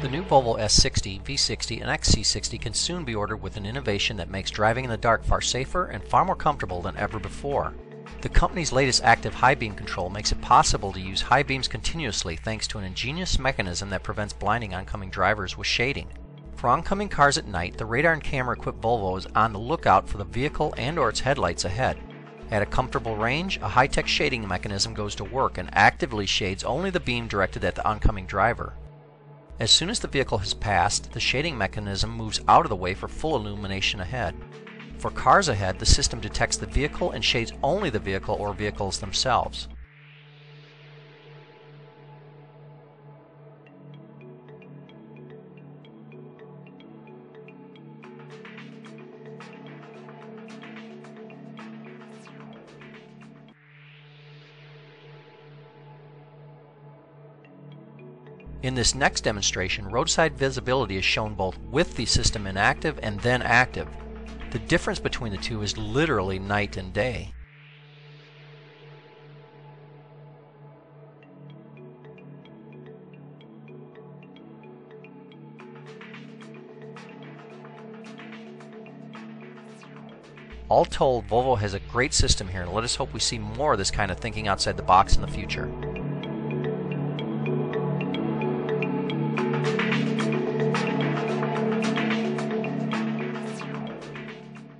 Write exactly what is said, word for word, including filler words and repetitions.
The new Volvo S sixty, V sixty, and X C sixty can soon be ordered with an innovation that makes driving in the dark far safer and far more comfortable than ever before. The company's latest Active High Beam Control makes it possible to use high beams continuously thanks to an ingenious mechanism that prevents blinding oncoming drivers with shading. For oncoming cars at night, the radar and camera-equipped Volvo is on the lookout for the vehicle and/or its headlights ahead. At a comfortable range, a high-tech shading mechanism goes to work and actively shades only the beam directed at the oncoming driver. As soon as the vehicle has passed, the shading mechanism moves out of the way for full illumination ahead. For cars ahead, the system detects the vehicle and shades only the vehicle or vehicles themselves. In this next demonstration, roadside visibility is shown both with the system inactive and then active. The difference between the two is literally night and day. All told, Volvo has a great system here, and let us hope we see more of this kind of thinking outside the box in the future.